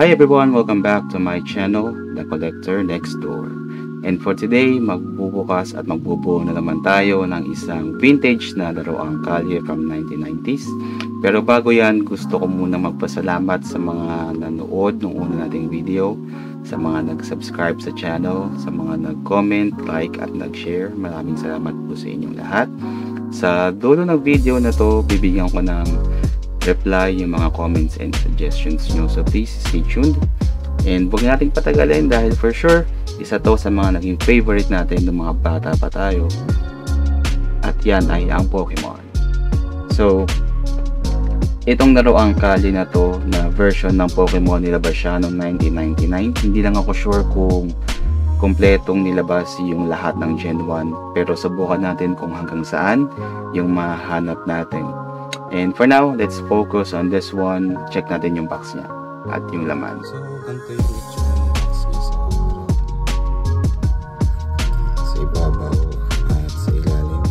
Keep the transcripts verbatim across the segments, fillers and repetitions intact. Hi everyone! Welcome back to my channel, The Collector Next Door. And for today, magbubukas at magbubuo na naman tayo ng isang vintage na laruang kalye from nineteen nineties. Pero bago yan, gusto ko muna magpasalamat sa mga nanood ng una nating video, sa mga nag-subscribe sa channel, sa mga nag-comment, like at nag-share. Maraming salamat po sa inyong lahat. Sa dulo ng video na to, bibigyan ko ng reply yung mga comments and suggestions nyo, so please stay tuned and huwag nating patagalin dahil for sure isa to sa mga naging favorite natin ng mga bata pa tayo, at yan ay ang Pokemon. So itong laruang kalye na to na version ng Pokemon, nilabas siya noong nineteen ninety-nine. Hindi lang ako sure kung kompletong nilabas yung lahat ng Gen one, pero subukan natin kung hanggang saan yung mahanap natin. And for now, let's focus on this one. Check natin yung box niya at yung laman. So, ganito yung picture ng box niya sa sa ibabaw at sa ilalim.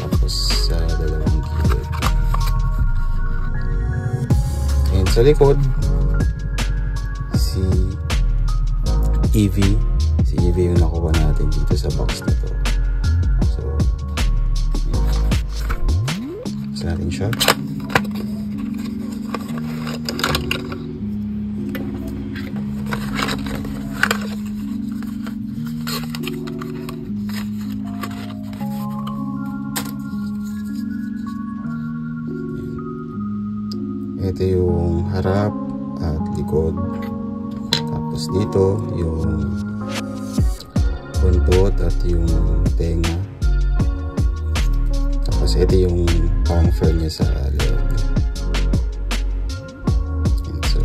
Tapos sa dalawang gilid. And sa likod, si Eevee. Si Eevee yung nakuha natin dito sa box na to. Natin siya. Ito yung harap at likod. Tapos dito yung buntot at yung tenga. Tapos ito yung parang fur niya sa leg. And so,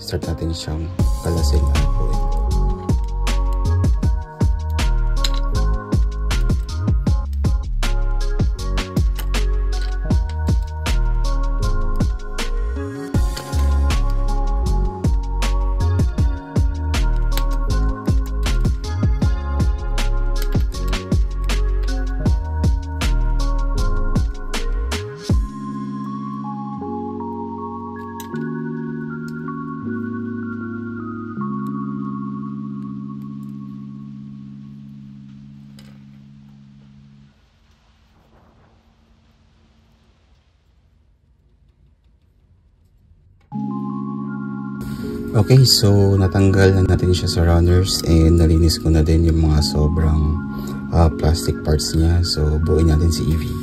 start natin siyang palasin ang point. Okay, so natanggal na natin siya sa runners and nalinis ko na din yung mga sobrang uh, plastic parts niya. So buuin natin si Eevee.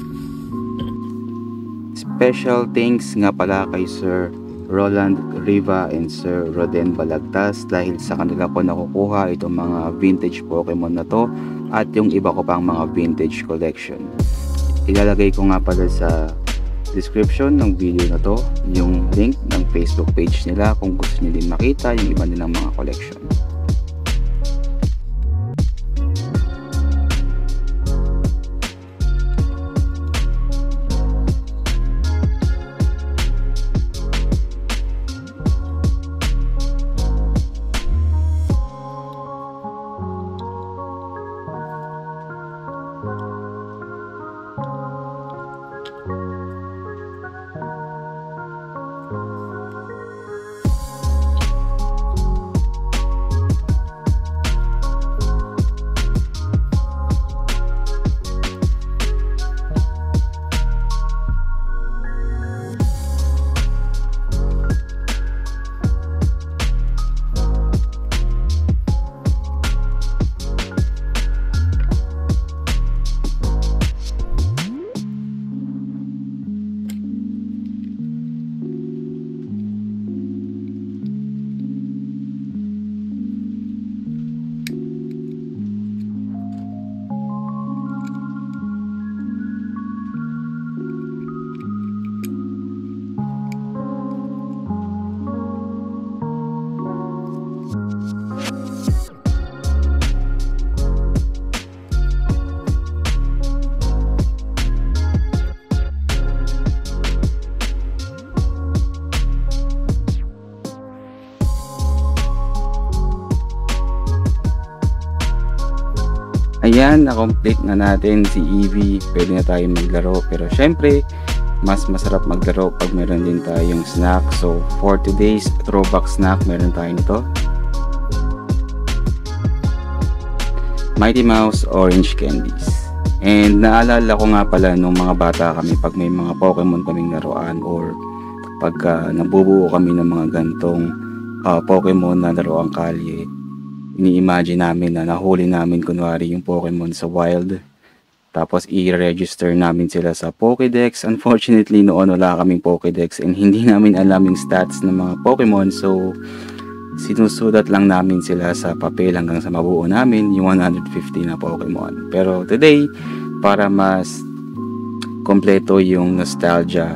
Special thanks nga pala kay Sir Roland Riva and Sir Roden Balagtas dahil sa kanila ko nakukuha itong mga vintage Pokemon na to at yung iba ko pang mga vintage collection. Ilalagay ko nga pala sa description ng video na to yung link ng Facebook page nila kung gusto nyo din makita yung iba nilang mga collection. Ayan, na-complete na natin si Eevee. Pwede na tayo maglaro. Pero syempre, mas masarap maglaro pag meron din tayong snack. So for today's throwback snack, meron tayo nito, Mighty Mouse orange candies. And naalala ko nga pala nung mga bata kami, pag may mga Pokemon kaming laruan or pag uh, nabubuo kami ng mga gantong uh, Pokemon na laruang kalye, ini-imagine namin na nahuli namin kunwari yung Pokemon sa wild, tapos i-register namin sila sa Pokedex. Unfortunately, noon wala kaming Pokedex and hindi namin alam yung stats ng mga Pokemon, so sinusulat lang namin sila sa papel hanggang sa mabuo namin yung one hundred fifty na Pokemon. Pero today, para mas kompleto yung nostalgia,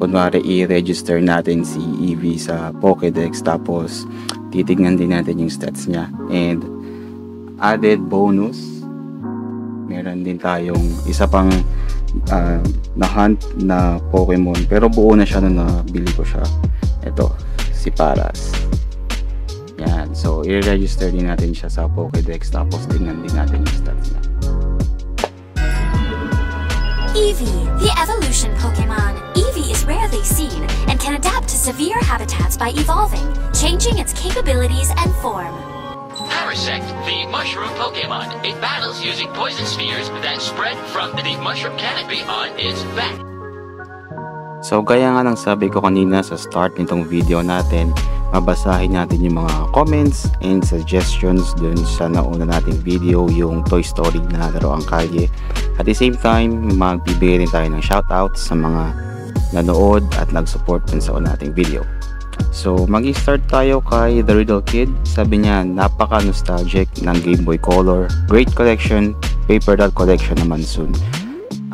kunwari i-register natin si Eevee sa Pokedex, tapos titignan din natin yung stats niya. And added bonus, meron din tayong isa pang uh, na-hunt na Pokemon, pero buo na siya nung nabili ko siya. Ito, si Paras. Yan. So, i-register din natin siya sa Pokedex, tapos tingnan din natin yung stats niya. Eevee, the evolution Pokemon. Eevee is rarely seen and can adapt to severe habitats by evolving, changing its capabilities and form. Parasect, the mushroom Pokemon. It battles using poison spheres that spread from the mushroom canopy on its back. So, gaya nga ng sabi ko kanina sa start nitong video natin, mabasahin natin yung mga comments and suggestions dun sa nauna nating video, yung Toy Story na laruang kalye. At the same time, magbibigay rin tayo ng shoutout sa mga nanood at nag-support dun sa nating video. So, mag-start tayo kay The Riddle Kid. Sabi niya, napaka-nostalgic ng Game Boy Color. Great collection, paper doll collection naman soon.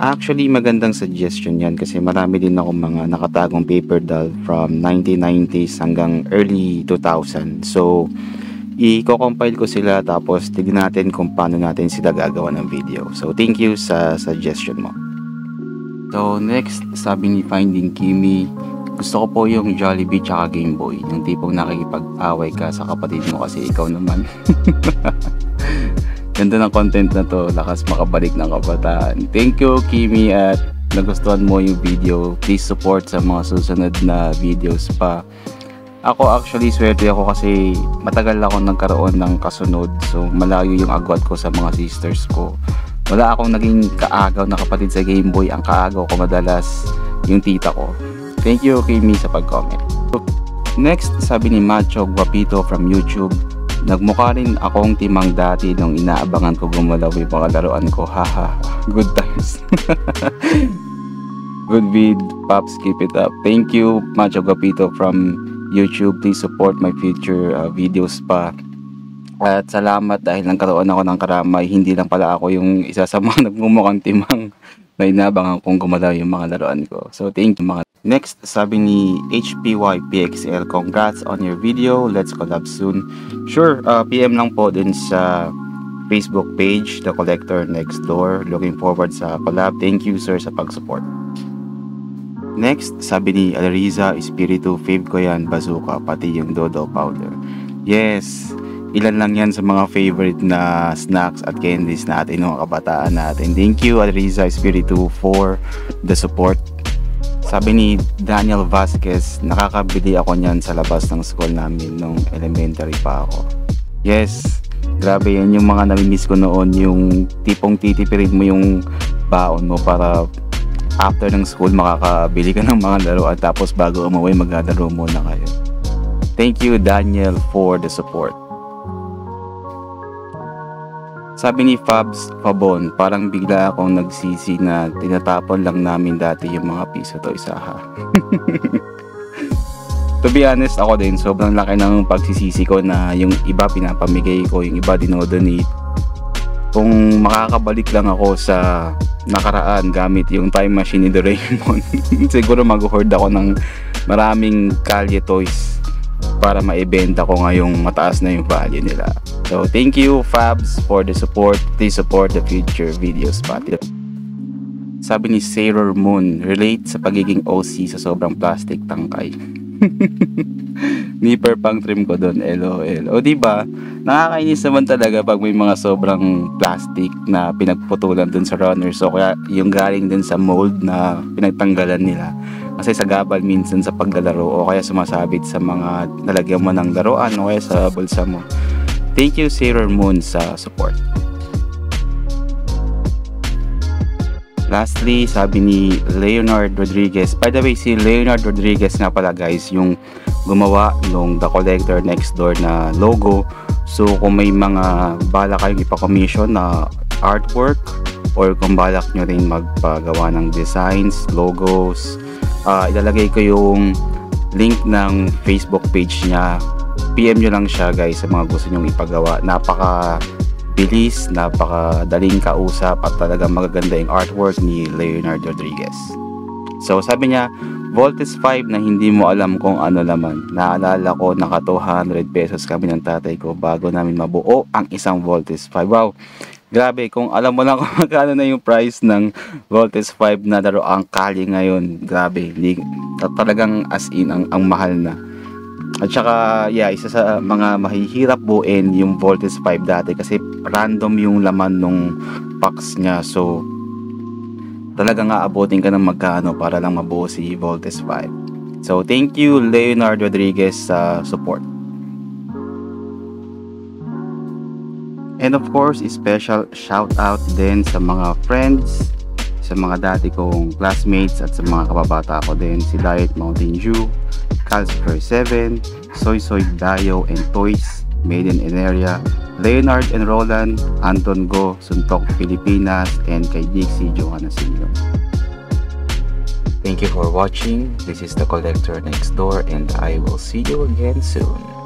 Actually, magandang suggestion yan kasi marami din ako mga nakatagong paper doll from nineteen nineties hanggang early two thousand. So, i-compile ko sila, tapos tignan natin kung paano natin sila gagawa ng video. So, thank you sa suggestion mo. So, next, sabi ni Finding Kimi, gusto ko po yung Jollibee tsaka Game Boy, yung tipong nakikipag-away ka sa kapatid mo kasi ikaw naman. Ganda ng content na to, lakas makabalik ng kabataan. Thank you Kimi, at nagustuhan mo yung video, please support sa mga susunod na videos pa. Ako actually swerte ako kasi matagal ako nagkaroon ng kasunod, so malayo yung agwat ko sa mga sisters ko. Wala akong naging kaagaw na kapatid sa Game Boy, ang kaagaw ko madalas yung tita ko. Thank you Kimi sa pag-comment. Next, sabi ni Macho Guapito from YouTube, nagmukha rin akong timang dati nung inaabangan ko gumalaw yung mga laruan ko. Haha, good times. Good vid, Pops, keep it up. Thank you Macho Guapito from YouTube. Please support my future uh, videos pa. At salamat dahil nagkaroon ako ng karamay. Hindi lang pala ako yung isa sa mga nagmumukhang timang na inaabangan kong gumalaw yung mga laruan ko. So thank you mga. Next, sabi ni H P Y P X L, congrats on your video, let's collab soon. Sure, uh, P M lang po din sa Facebook page, The Collector Next Door. Looking forward sa collab. Thank you sir sa pag-support. Next, sabi ni Aliza Espiritu, fave ko yan, bazooka, pati yung dodo powder. Yes, ilan lang yan sa mga favorite na snacks at candies natin, mga kabataan natin. Thank you Aliza Espiritu for the support. Sabi ni Daniel Vasquez, nakakabili ako niyan sa labas ng school namin nung elementary pa ako. Yes, grabe yan yung mga namimiss ko noon, yung tipong titipirin mo yung baon mo para after ng school makakabili ka ng mga laruan, tapos bago umuwi maglalaro muna kayo. Thank you Daniel for the support. Sabi ni Fabs Fabon, parang bigla akong nagsisi na tinatapon lang namin dati yung mga piso to isaha. To be honest, ako din, sobrang laki ng pagsisisi ko na yung iba pinapamigay ko, yung iba dinodonate. Kung makakabalik lang ako sa nakaraan gamit yung time machine ni Doraemon, siguro mag-hoard ako ng maraming kalye toys para maibenta ko ngayong mataas na yung value nila. So, thank you Fabs for the support. Please support the future videos pati. Sabi ni Sailor Moon, relate sa pagiging O C sa sobrang plastic tangkay. Nipper pang trim ko doon, LOL. O diba, nakakainis naman talaga pag may mga sobrang plastic na pinagputulan doon sa runner. So kaya yung galing din sa mold na pinagtanggalan nila. Kasi sagabal minsan sa paglalaro o kaya sumasabit sa mga nalagyan mo ng laruan o kaya sa bulsa mo. Thank you Sailor Moon sa support. Lastly, sabi ni Leonard Rodriguez. By the way, si Leonard Rodriguez nga pala guys, yung gumawa ng The Collector Next Door na logo. So kung may mga bala kayong ipa-commission na artwork or kung balak nyo rin magpagawa ng designs, logos, uh, ilalagay ko yung link ng Facebook page niya. P M nyo lang siya guys sa mga gusto nyong ipagawa. Napaka bilis, napakadaling kausap at talaga magaganda yung artwork ni Leonard Rodriguez. So sabi niya, Voltage five na hindi mo alam kung ano laman. Naalala ko naka two hundred pesos kami ng tatay ko bago namin mabuo ang isang Voltage five. Wow, grabe, kung alam mo lang kung magkano na yung price ng Voltage five na laro ang kali ngayon. Grabe, talagang as in ang, ang mahal na. At saka, yeah, isa sa mga mahihirap buuin yung Voltes five dati kasi random yung laman nung packs niya. So, talagang aabotin ka ng magkano para lang mabuo si Voltes five. So, thank you Leonard Rodriguez sa uh, support. And of course, special shout out din sa mga friends, sa mga dati kong classmates at sa mga kababata ko din. Si Diet Mountain Jew, Carlsberg seven, Soy Soy Dio and Toys, Made in Area, Leonard and Roland, Anton Go, Suntok Filipinas, and kay Kajsi Johanna Sunyo. Thank you for watching. This is The Collector Next Door and I will see you again soon.